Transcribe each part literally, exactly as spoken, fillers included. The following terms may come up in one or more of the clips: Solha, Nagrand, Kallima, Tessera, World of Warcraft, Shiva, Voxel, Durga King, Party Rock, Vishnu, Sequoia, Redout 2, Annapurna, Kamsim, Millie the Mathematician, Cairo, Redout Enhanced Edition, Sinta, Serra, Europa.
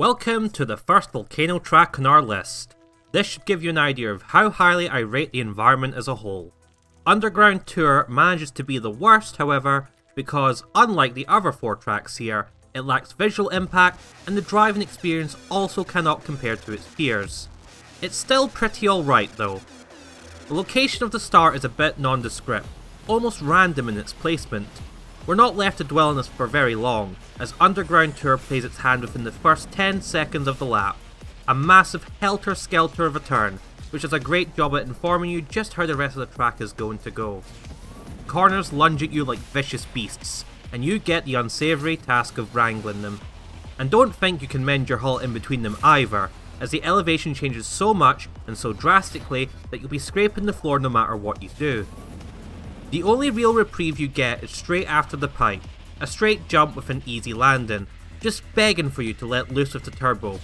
Welcome to the first volcano track on our list. This should give you an idea of how highly I rate the environment as a whole. Underground Tour manages to be the worst, however, because unlike the other four tracks here, it lacks visual impact and the driving experience also cannot compare to its peers. It's still pretty alright though. The location of the star is a bit nondescript, almost random in its placement. We're not left to dwell on this for very long, as Underground Tour plays its hand within the first ten seconds of the lap. A massive helter-skelter of a turn, which does a great job at informing you just how the rest of the track is going to go. Corners lunge at you like vicious beasts, and you get the unsavoury task of wrangling them. And don't think you can mend your hull in between them either, as the elevation changes so much and so drastically that you'll be scraping the floor no matter what you do. The only real reprieve you get is straight after the pipe, a straight jump with an easy landing, just begging for you to let loose with the turbo.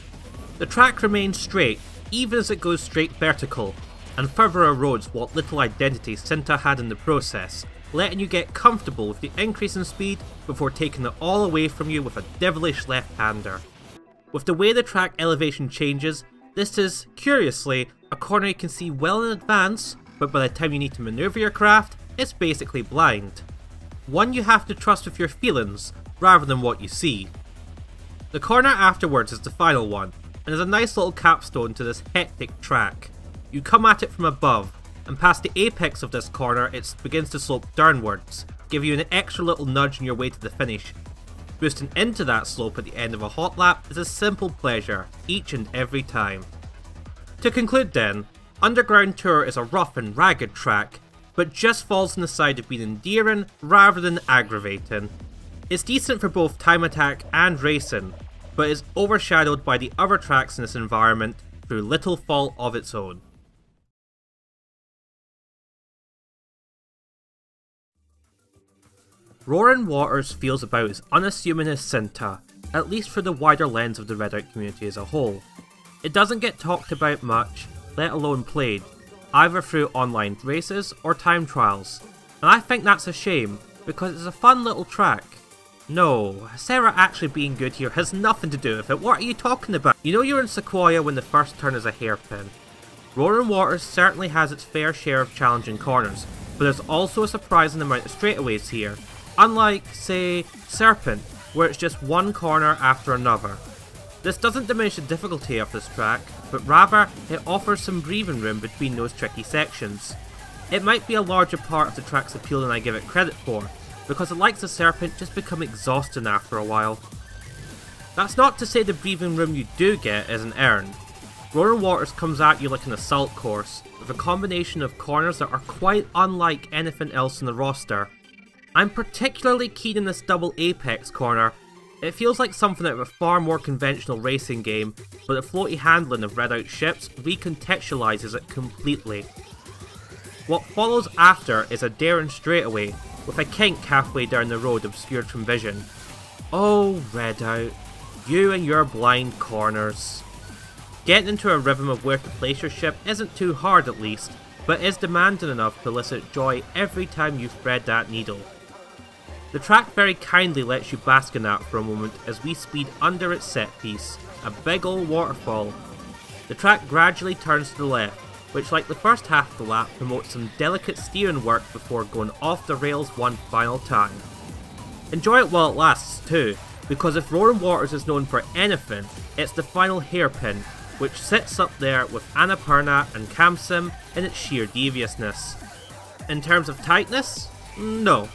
The track remains straight, even as it goes straight vertical, and further erodes what little identity Sinta had in the process, letting you get comfortable with the increase in speed before taking it all away from you with a devilish left-hander. With the way the track elevation changes, this is, curiously, a corner you can see well in advance, but by the time you need to manoeuvre your craft, it's basically blind. One you have to trust with your feelings, rather than what you see. The corner afterwards is the final one, and is a nice little capstone to this hectic track. You come at it from above, and past the apex of this corner it begins to slope downwards, giving you an extra little nudge on your way to the finish. Boosting into that slope at the end of a hot lap is a simple pleasure, each and every time. To conclude then, Underground Tour is a rough and ragged track, but just falls on the side of being endearing rather than aggravating. It's decent for both time attack and racing, but is overshadowed by the other tracks in this environment through little fault of its own. Roaring Waters feels about as unassuming as Sinta, at least for the wider lens of the Redout community as a whole. It doesn't get talked about much, let alone played, either through online races or time trials, and I think that's a shame, because it's a fun little track. No, Serra actually being good here has nothing to do with it. What are you talking about? You know you're in Sequoia when the first turn is a hairpin. Roaring Waters certainly has its fair share of challenging corners, but there's also a surprising amount of straightaways here, unlike, say, Serpent, where it's just one corner after another. This doesn't diminish the difficulty of this track, but rather it offers some breathing room between those tricky sections. It might be a larger part of the track's appeal than I give it credit for, because the likes of Serpent just become exhausting after a while. That's not to say the breathing room you do get isn't earned. Roaring Waters comes at you like an assault course, with a combination of corners that are quite unlike anything else in the roster. I'm particularly keen in this double apex corner. It feels like something out of a far more conventional racing game, but the floaty handling of Redout ships recontextualises it completely. What follows after is a daring straightaway, with a kink halfway down the road obscured from vision. Oh Redout, you and your blind corners. Getting into a rhythm of where to place your ship isn't too hard at least, but is demanding enough to elicit joy every time you thread that needle. The track very kindly lets you bask in that for a moment as we speed under its set piece, a big old waterfall. The track gradually turns to the left, which like the first half of the lap promotes some delicate steering work before going off the rails one final time. Enjoy it while it lasts too, because if Roaring Waters is known for anything, it's the final hairpin, which sits up there with Annapurna and Kamsim in its sheer deviousness. In terms of tightness? No.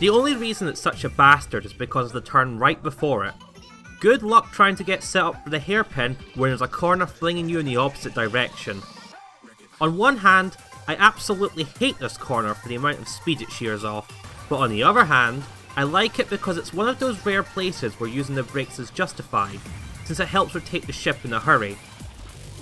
The only reason it's such a bastard is because of the turn right before it. Good luck trying to get set up for the hairpin when there's a corner flinging you in the opposite direction. On one hand, I absolutely hate this corner for the amount of speed it shears off, but on the other hand, I like it because it's one of those rare places where using the brakes is justified, since it helps rotate the ship in a hurry.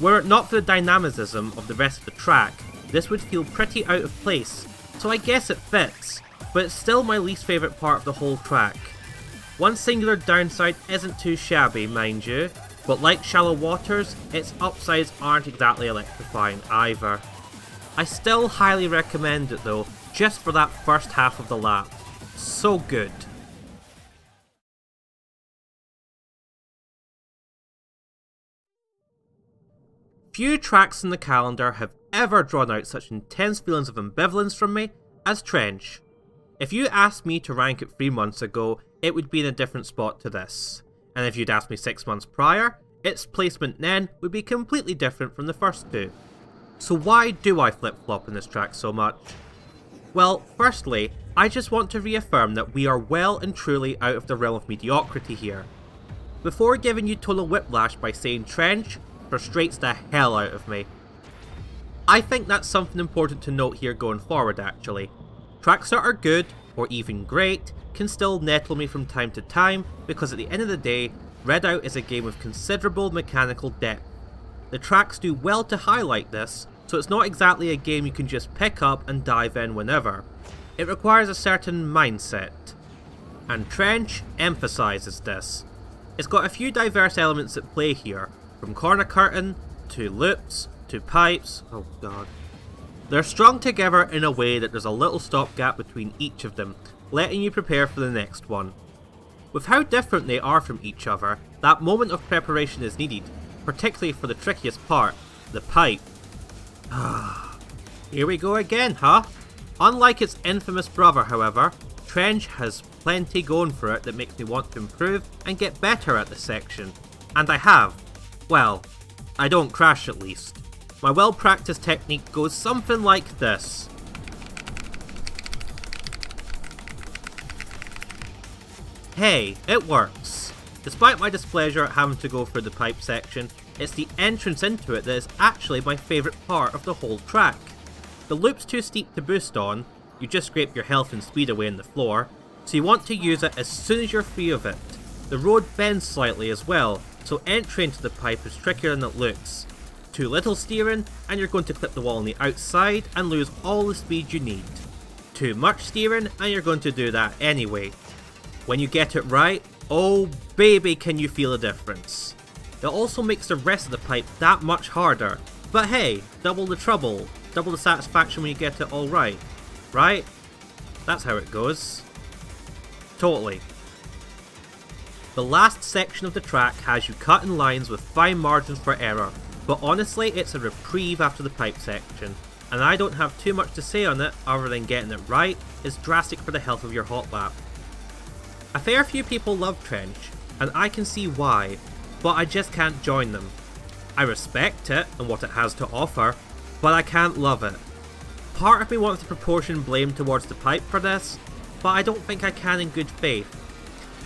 Were it not for the dynamicism of the rest of the track, this would feel pretty out of place, so I guess it fits. But it's still my least favourite part of the whole track. One singular downside isn't too shabby, mind you, but like Shallow Waters, its upsides aren't exactly electrifying either. I still highly recommend it though, just for that first half of the lap. So good. Few tracks in the calendar have ever drawn out such intense feelings of ambivalence from me as Trench. If you asked me to rank it three months ago, it would be in a different spot to this. And if you'd asked me six months prior, its placement then would be completely different from the first two. So why do I flip-flop in this track so much? Well, firstly, I just want to reaffirm that we are well and truly out of the realm of mediocrity here. Before giving you total whiplash by saying Trench frustrates the hell out of me. I think that's something important to note here going forward actually. Tracks that are good, or even great, can still nettle me from time to time because at the end of the day, Redout is a game of considerable mechanical depth. The tracks do well to highlight this, so it's not exactly a game you can just pick up and dive in whenever. It requires a certain mindset. And Trench emphasises this. It's got a few diverse elements at play here, from corner curtain, to loops, to pipes, oh god. They're strung together in a way that there's a little stopgap between each of them, letting you prepare for the next one. With how different they are from each other, that moment of preparation is needed, particularly for the trickiest part, the pipe. Here we go again, huh? Unlike its infamous brother, however, Trench has plenty going for it that makes me want to improve and get better at this section. And I have. Well, I don't crash at least. My well-practiced technique goes something like this. Hey, it works. Despite my displeasure at having to go through the pipe section, it's the entrance into it that is actually my favourite part of the whole track. The loop's too steep to boost on, you just scrape your health and speed away in the floor, so you want to use it as soon as you're free of it. The road bends slightly as well, so entry into the pipe is trickier than it looks. Too little steering and you're going to clip the wall on the outside and lose all the speed you need. Too much steering and you're going to do that anyway. When you get it right, oh baby can you feel a difference. It also makes the rest of the pipe that much harder, but hey, double the trouble, double the satisfaction when you get it all right, right? That's how it goes. Totally. The last section of the track has you cut in lines with fine margins for error, but honestly it's a reprieve after the pipe section, and I don't have too much to say on it other than getting it right is drastic for the health of your hot lap. A fair few people love Trench, and I can see why, but I just can't join them. I respect it and what it has to offer, but I can't love it. Part of me wants to proportion blame towards the pipe for this, but I don't think I can in good faith.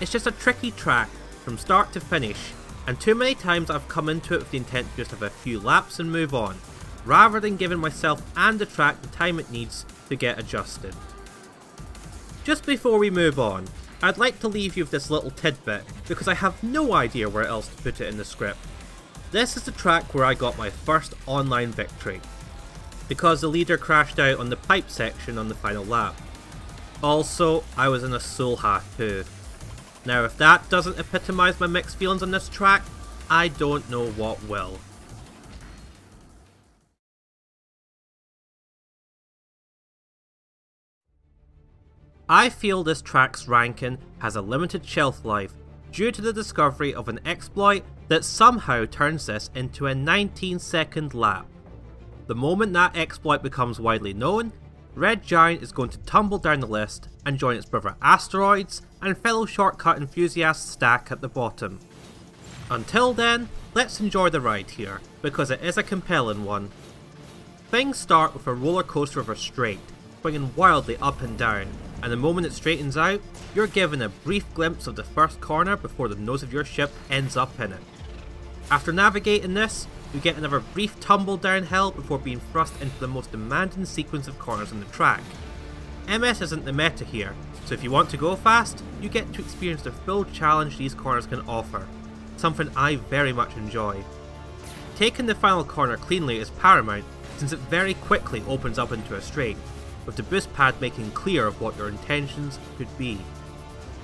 It's just a tricky track, from start to finish, and too many times I've come into it with the intent to just have a few laps and move on, rather than giving myself and the track the time it needs to get adjusted. Just before we move on, I'd like to leave you with this little tidbit, because I have no idea where else to put it in the script. This is the track where I got my first online victory, because the leader crashed out on the pipe section on the final lap. Also, I was in a Solha too. Now if that doesn't epitomise my mixed feelings on this track, I don't know what will. I feel this track's ranking has a limited shelf life due to the discovery of an exploit that somehow turns this into a nineteen second lap. The moment that exploit becomes widely known, Red Giant is going to tumble down the list and join its brother Asteroids and fellow shortcut enthusiast Stack at the bottom. Until then, let's enjoy the ride here, because it is a compelling one. Things start with a roller coaster of a straight, swinging wildly up and down, and the moment it straightens out, you're given a brief glimpse of the first corner before the nose of your ship ends up in it. After navigating this, you get another brief tumble downhill before being thrust into the most demanding sequence of corners on the track. M S isn't the meta here, so if you want to go fast, you get to experience the full challenge these corners can offer, something I very much enjoy. Taking the final corner cleanly is paramount, since it very quickly opens up into a straight, with the boost pad making clear of what your intentions could be.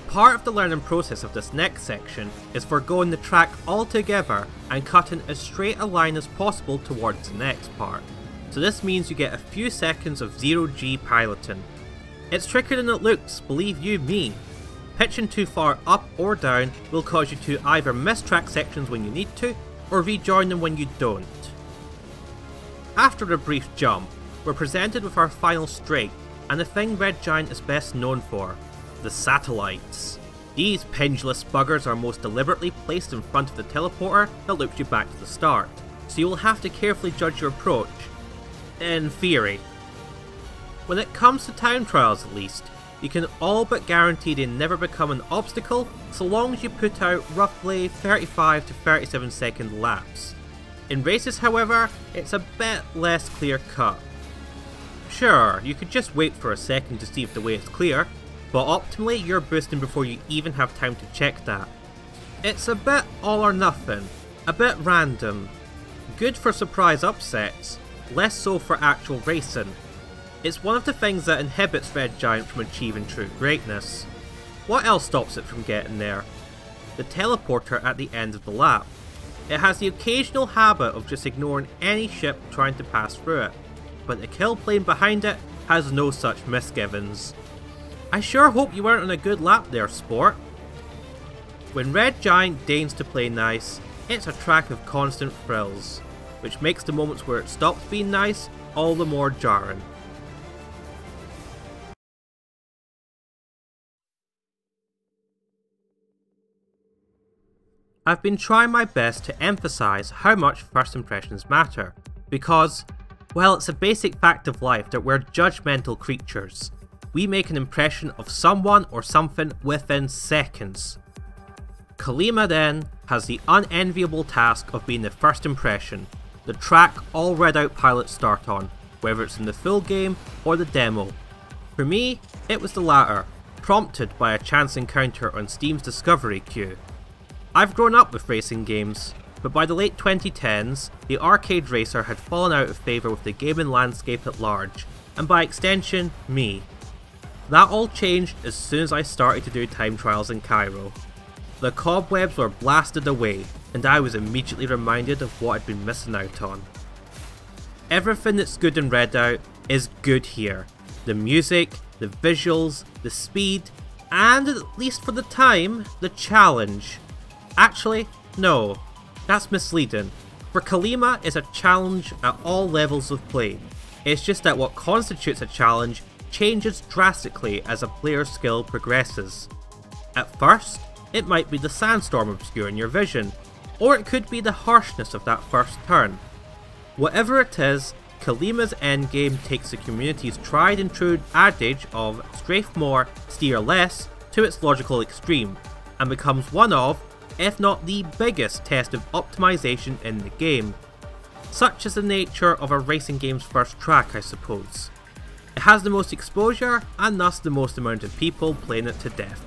Part of the learning process of this next section is foregoing the track altogether and cutting as straight a line as possible towards the next part, so this means you get a few seconds of zero G piloting. It's trickier than it looks, believe you me. Pitching too far up or down will cause you to either miss track sections when you need to, or rejoin them when you don't. After the brief jump, we're presented with our final strait and the thing Red Giant is best known for, the satellites. These pendulous buggers are most deliberately placed in front of the teleporter that loops you back to the start, so you will have to carefully judge your approach, in theory. When it comes to time trials at least, you can all but guarantee they never become an obstacle so long as you put out roughly thirty-five to thirty-seven second laps. In races however, it's a bit less clear cut. Sure, you could just wait for a second to see if the way is clear, but optimally you're boosting before you even have time to check that. It's a bit all or nothing, a bit random. Good for surprise upsets, less so for actual racing. It's one of the things that inhibits Red Giant from achieving true greatness. What else stops it from getting there? The teleporter at the end of the lap. It has the occasional habit of just ignoring any ship trying to pass through it, but the kill plane behind it has no such misgivings. I sure hope you weren't on a good lap there, sport. When Red Giant deigns to play nice, it's a track of constant thrills, which makes the moments where it stops being nice all the more jarring. I've been trying my best to emphasise how much first impressions matter, because, well, it's a basic fact of life that we're judgmental creatures. We make an impression of someone or something within seconds. Kallima then has the unenviable task of being the first impression, the track all Redout pilots start on, whether it's in the full game or the demo. For me, it was the latter, prompted by a chance encounter on Steam's Discovery queue. I've grown up with racing games, but by the late twenty tens, the arcade racer had fallen out of favour with the gaming landscape at large, and by extension, me. That all changed as soon as I started to do time trials in Cairo. The cobwebs were blasted away, and I was immediately reminded of what I'd been missing out on. Everything that's good in Redout is good here. The music, the visuals, the speed, and at least for the time, the challenge. Actually, no, that's misleading, for Kallima is a challenge at all levels of play. It's just that what constitutes a challenge changes drastically as a player's skill progresses. At first, it might be the sandstorm obscuring your vision, or it could be the harshness of that first turn. Whatever it is, Kallima's endgame takes the community's tried and true adage of strafe more, steer less to its logical extreme, and becomes one of, if not the biggest test of optimization in the game. Such is the nature of a racing game's first track, I suppose. It has the most exposure and thus the most amount of people playing it to death.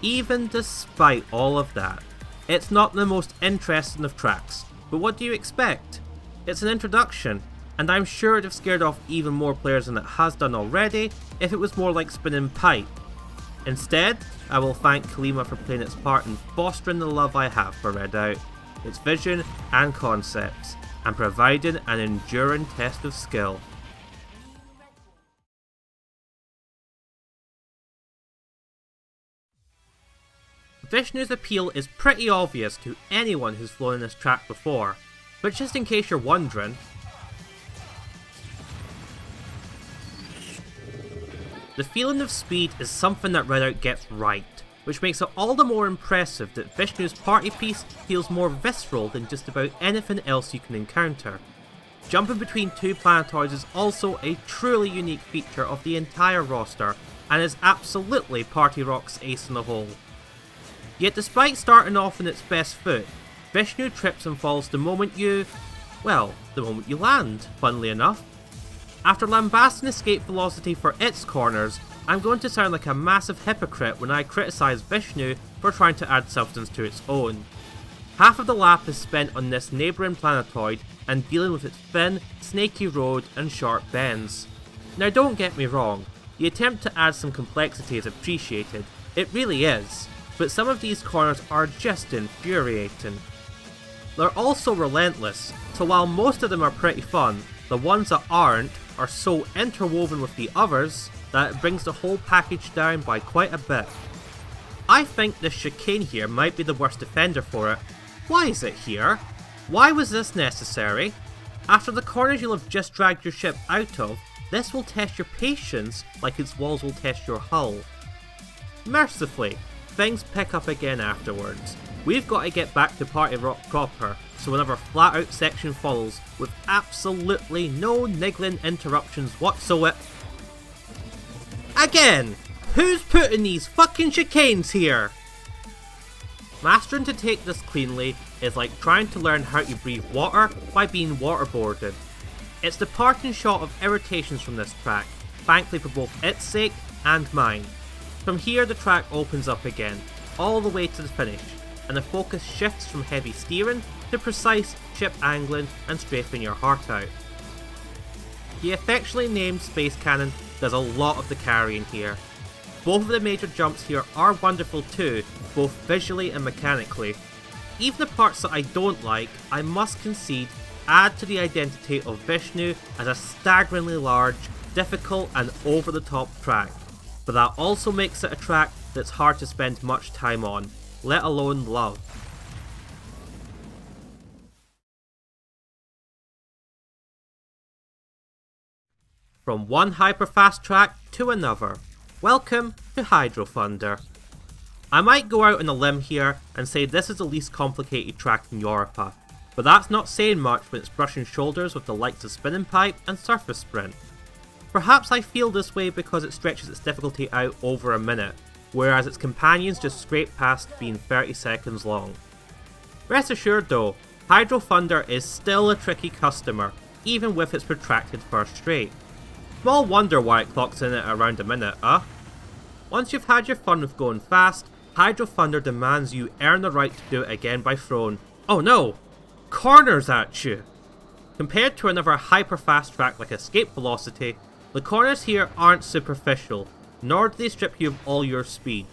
Even despite all of that, it's not the most interesting of tracks, but what do you expect? It's an introduction, and I'm sure it'd have scared off even more players than it has done already if it was more like spinning pipe. Instead, I will thank Kallima for playing its part in fostering the love I have for Redout, its vision and concepts, and providing an enduring test of skill. Vishnu's appeal is pretty obvious to anyone who's flown in this track before, but just in case you're wondering, the feeling of speed is something that Redout gets right, which makes it all the more impressive that Vishnu's party piece feels more visceral than just about anything else you can encounter. Jumping between two planetoids is also a truly unique feature of the entire roster, and is absolutely Party Rock's ace in the hole. Yet despite starting off in its best foot, Vishnu trips and falls the moment you, well, the moment you land, funnily enough. After lambasting escape velocity for its corners, I'm going to sound like a massive hypocrite when I criticise Vishnu for trying to add substance to its own. Half of the lap is spent on this neighbouring planetoid and dealing with its thin, snaky road and sharp bends. Now don't get me wrong, the attempt to add some complexity is appreciated, it really is, but some of these corners are just infuriating. They're also relentless, so while most of them are pretty fun, the ones that aren't are so interwoven with the others that it brings the whole package down by quite a bit. I think this chicane here might be the worst offender for it. Why is it here? Why was this necessary? After the corners you'll have just dragged your ship out of, this will test your patience like its walls will test your hull. Mercifully, things pick up again afterwards. We've got to get back to Party Rock proper, so another flat out section follows with absolutely no niggling interruptions whatsoever. Again! Who's putting these fucking chicanes here? Mastering to take this cleanly is like trying to learn how to breathe water by being waterboarded. It's the parting shot of irritations from this track, thankfully for both its sake and mine. From here the track opens up again, all the way to the finish, and the focus shifts from heavy steering to precise ship angling and strafing your heart out. The affectionately named Space Cannon does a lot of the carrying here. Both of the major jumps here are wonderful too, both visually and mechanically. Even the parts that I don't like, I must concede, add to the identity of Vishnu as a staggeringly large, difficult and over the top track. But that also makes it a track that's hard to spend much time on, let alone love. From one hyperfast track to another, welcome to Hydro Thunder. I might go out on a limb here and say this is the least complicated track in Europa, but that's not saying much when it's brushing shoulders with the likes of Spinning Pipe and Surface Sprint. Perhaps I feel this way because it stretches its difficulty out over a minute, whereas its companions just scrape past being thirty seconds long. Rest assured though, Hydro Thunder is still a tricky customer, even with its protracted first straight. Small wonder why it clocks in at around a minute, huh? Once you've had your fun with going fast, Hydro Thunder demands you earn the right to do it again by throwing, oh no, corners at you! Compared to another hyper fast track like Escape Velocity, the corners here aren't superficial, nor do they strip you of all your speed.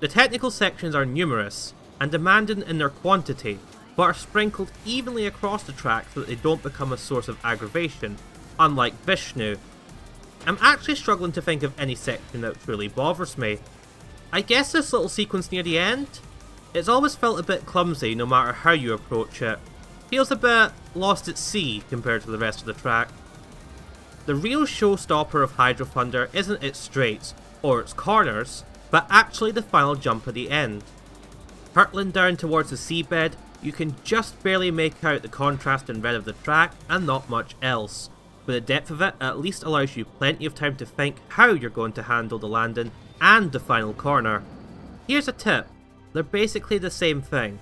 The technical sections are numerous and demanding in their quantity, but are sprinkled evenly across the track so that they don't become a source of aggravation, unlike Vishnu. I'm actually struggling to think of any section that truly bothers me. I guess this little sequence near the end? It's always felt a bit clumsy no matter how you approach it. Feels a bit lost at sea compared to the rest of the track. The real showstopper of Hydro Thunder isn't its straights or its corners, but actually the final jump at the end. Hurtling down towards the seabed, you can just barely make out the contrast and red of the track and not much else. But the depth of it at least allows you plenty of time to think how you're going to handle the landing and the final corner. Here's a tip, they're basically the same thing.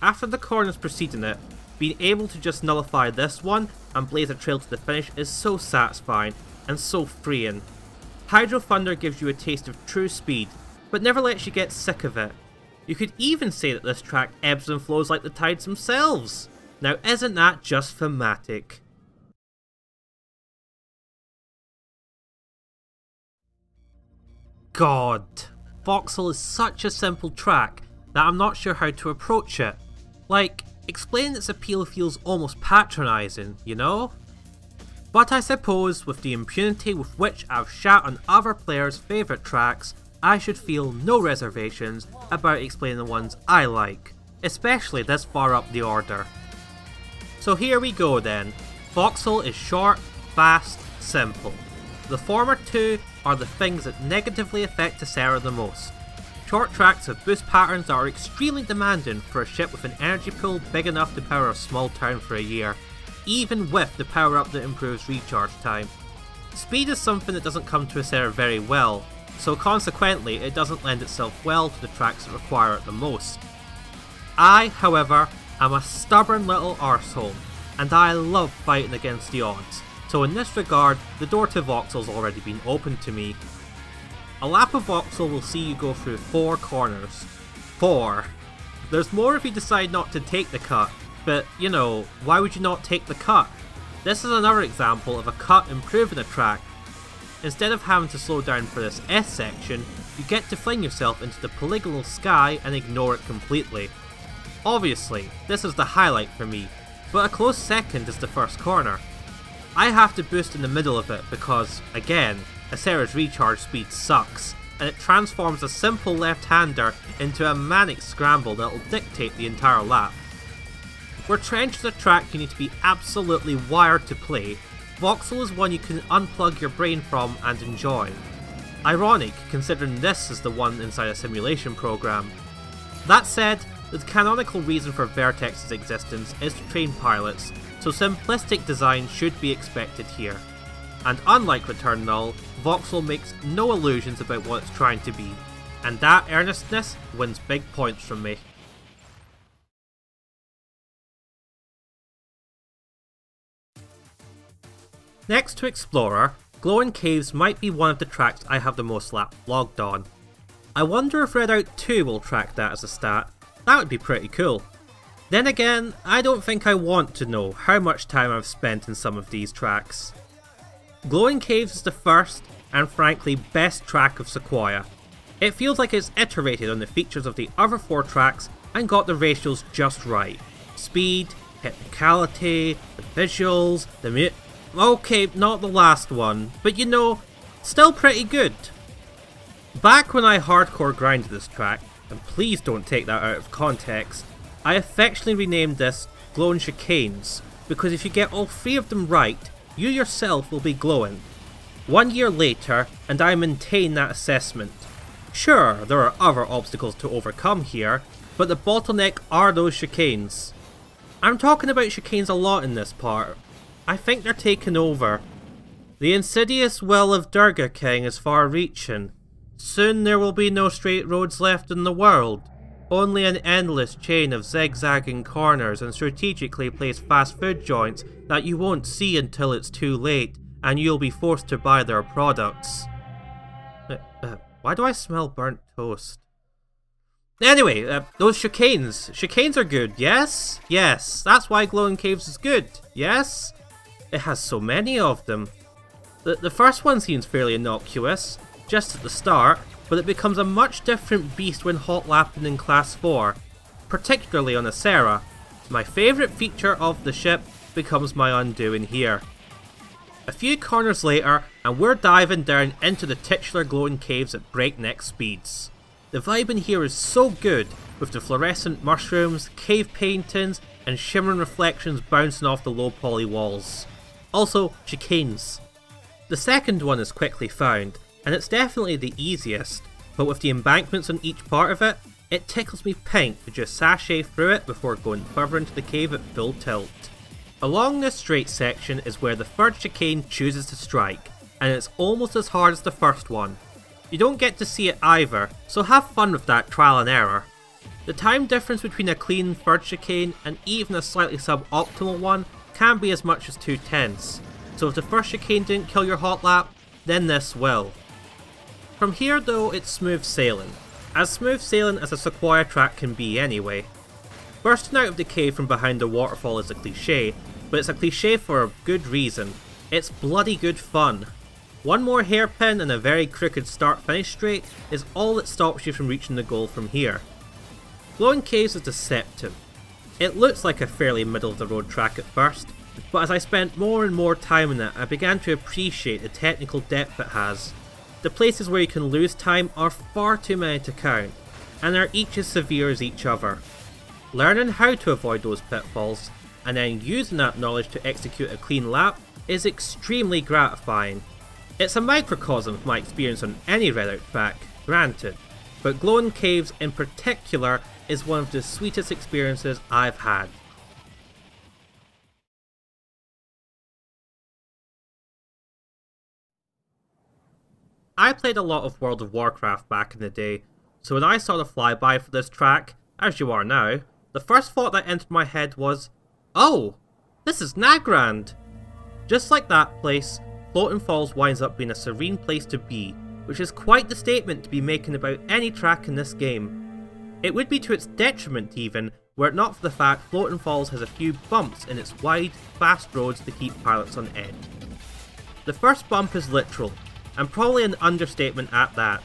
After the corners preceding it, being able to just nullify this one and blaze a trail to the finish is so satisfying and so freeing. Hydro Thunder gives you a taste of true speed, but never lets you get sick of it. You could even say that this track ebbs and flows like the tides themselves. Now isn't that just thematic? God, Voxel is such a simple track that I'm not sure how to approach it. Like, explaining its appeal feels almost patronising, you know? But I suppose with the impunity with which I've shat on other players' favourite tracks, I should feel no reservations about explaining the ones I like, especially this far up the order. So here we go then. Voxel is short, fast, simple. The former two are the things that negatively affect Tessera the most. Short tracks have boost patterns that are extremely demanding for a ship with an energy pool big enough to power a small town for a year, even with the power up that improves recharge time. Speed is something that doesn't come to Tessera very well, so consequently it doesn't lend itself well to the tracks that require it the most. I, however, am a stubborn little arsehole, and I love fighting against the odds. So in this regard, the door to Voxel's already been opened to me. A lap of Voxel will see you go through four corners. Four. There's more if you decide not to take the cut, but you know, why would you not take the cut? This is another example of a cut improving a track. Instead of having to slow down for this S section, you get to fling yourself into the polygonal sky and ignore it completely. Obviously, this is the highlight for me, but a close second is the first corner. I have to boost in the middle of it because, again, Tessera's recharge speed sucks, and it transforms a simple left-hander into a manic scramble that will dictate the entire lap. Where Trench is a track you need to be absolutely wired to play, Voxel is one you can unplug your brain from and enjoy. Ironic, considering this is the one inside a simulation program. That said, the canonical reason for Vertex's existence is to train pilots, so simplistic design should be expected here. And unlike Return Null, Voxel makes no illusions about what it's trying to be, and that earnestness wins big points from me. Next to Explorer, Glowing Caves might be one of the tracks I have the most lap logged on. I wonder if Redout two will track that as a stat. That would be pretty cool. Then again, I don't think I want to know how much time I've spent in some of these tracks. Glowing Caves is the first, and frankly best track of Sequoia. It feels like it's iterated on the features of the other four tracks and got the ratios just right. Speed, technicality, the visuals, the mu- Okay, not the last one, but you know, still pretty good. Back when I hardcore grinded this track, and please don't take that out of context, I affectionately renamed this Glowin' Chicanes, because if you get all three of them right, you yourself will be glowing. One year later, and I maintain that assessment. Sure, there are other obstacles to overcome here, but the bottleneck are those chicanes. I'm talking about chicanes a lot in this part. I think they're taken over. The insidious will of Durga King is far-reaching. Soon there will be no straight roads left in the world, only an endless chain of zigzagging corners and strategically placed fast food joints that you won't see until it's too late and you'll be forced to buy their products. Uh, uh, why do I smell burnt toast? Anyway, uh, those chicanes. Chicanes are good, yes? Yes, that's why Glowing Caves is good, yes? It has so many of them. The, the first one seems fairly innocuous, just at the start, but it becomes a much different beast when hot lapping in class four, particularly on a Serra. My favourite feature of the ship becomes my undoing here. A few corners later, and we're diving down into the titular glowing caves at breakneck speeds. The vibe in here is so good, with the fluorescent mushrooms, cave paintings, and shimmering reflections bouncing off the low poly walls. Also, chicanes. The second one is quickly found, and it's definitely the easiest, but with the embankments on each part of it, it tickles me pink to just sashay through it before going further into the cave at full tilt. Along this straight section is where the third chicane chooses to strike, and it's almost as hard as the first one. You don't get to see it either, so have fun with that trial and error. The time difference between a clean third chicane and even a slightly suboptimal one can be as much as two tenths, so if the first chicane didn't kill your hot lap, then this will. From here though, it's smooth sailing, as smooth sailing as a Sequoia track can be anyway. Bursting out of the cave from behind the waterfall is a cliche, but it's a cliche for a good reason. It's bloody good fun. One more hairpin and a very crooked start-finish straight is all that stops you from reaching the goal from here. Glowing Caves is deceptive. It looks like a fairly middle-of-the-road track at first, but as I spent more and more time in it, I began to appreciate the technical depth it has. The places where you can lose time are far too many to count, and are each as severe as each other. Learning how to avoid those pitfalls, and then using that knowledge to execute a clean lap, is extremely gratifying. It's a microcosm of my experience on any Redout track, granted, but Glowing Caves in particular is one of the sweetest experiences I've had. I played a lot of World of Warcraft back in the day, so when I saw the flyby for this track, as you are now, the first thought that entered my head was, oh, this is Nagrand! Just like that place, Floating Falls winds up being a serene place to be, which is quite the statement to be making about any track in this game. It would be to its detriment even, were it not for the fact Floating Falls has a few bumps in its wide, fast roads to keep pilots on edge. The first bump is literal, and probably an understatement at that.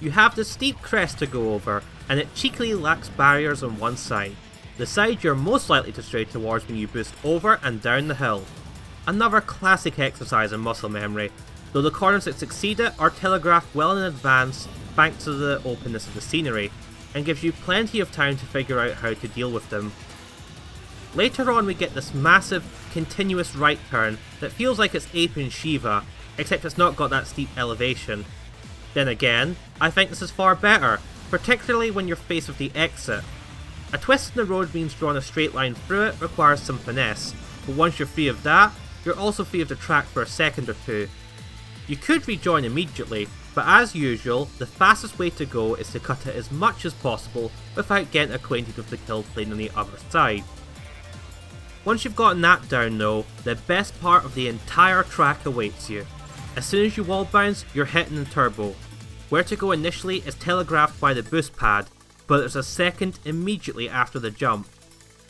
You have the steep crest to go over, and it cheekily lacks barriers on one side, the side you're most likely to stray towards when you boost over and down the hill. Another classic exercise in muscle memory, though the corners that succeed it are telegraphed well in advance thanks to the openness of the scenery, and gives you plenty of time to figure out how to deal with them. Later on we get this massive, continuous right turn that feels like it's aping Shiva, except it's not got that steep elevation. Then again, I think this is far better, particularly when you're faced with the exit. A twist in the road means drawing a straight line through it requires some finesse, but once you're free of that, you're also free of the track for a second or two. You could rejoin immediately, but as usual, the fastest way to go is to cut it as much as possible without getting acquainted with the kill plane on the other side. Once you've gotten that down though, the best part of the entire track awaits you. As soon as you wall bounce, you're hitting the turbo. Where to go initially is telegraphed by the boost pad, but there's a second immediately after the jump.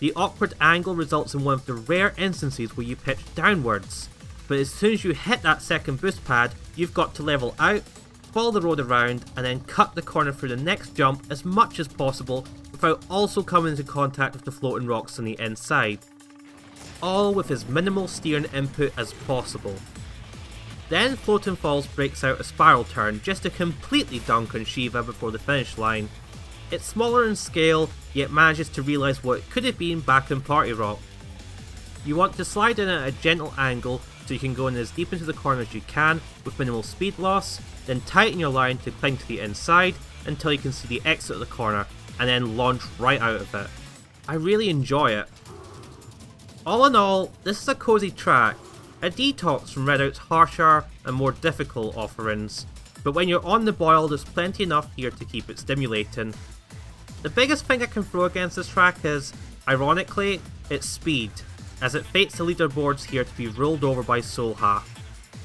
The awkward angle results in one of the rare instances where you pitch downwards, but as soon as you hit that second boost pad, you've got to level out, follow the road around, and then cut the corner through the next jump as much as possible without also coming into contact with the floating rocks on the inside. All with as minimal steering input as possible. Then Floating Falls breaks out a spiral turn just to completely dunk on Shiva before the finish line. It's smaller in scale, yet manages to realise what it could have been back in Party Rock. You want to slide in at a gentle angle so you can go in as deep into the corner as you can with minimal speed loss, then tighten your line to cling to the inside until you can see the exit of the corner, and then launch right out of it. I really enjoy it. All in all, this is a cosy track, a detox from Redout's harsher and more difficult offerings, but when you're on the boil there's plenty enough here to keep it stimulating. The biggest thing I can throw against this track is, ironically, its speed, as it fates the leaderboards here to be rolled over by Solha.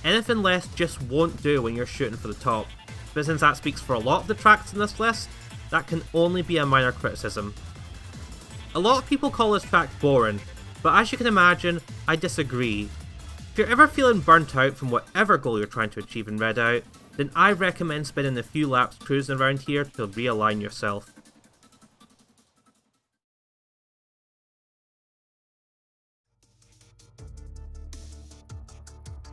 Anything less just won't do when you're shooting for the top, but since that speaks for a lot of the tracks in this list, that can only be a minor criticism. A lot of people call this track boring, but as you can imagine, I disagree. If you're ever feeling burnt out from whatever goal you're trying to achieve in Redout, then I recommend spending a few laps cruising around here to realign yourself.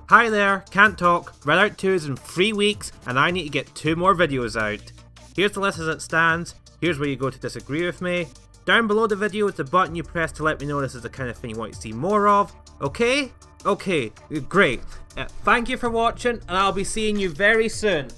Hi there, can't talk, Redout two is in three weeks and I need to get two more videos out. Here's the list as it stands, here's where you go to disagree with me. Down below the video is the button you press to let me know this is the kind of thing you want to see more of. Okay? Okay, great. Uh, thank you for watching and I'll be seeing you very soon.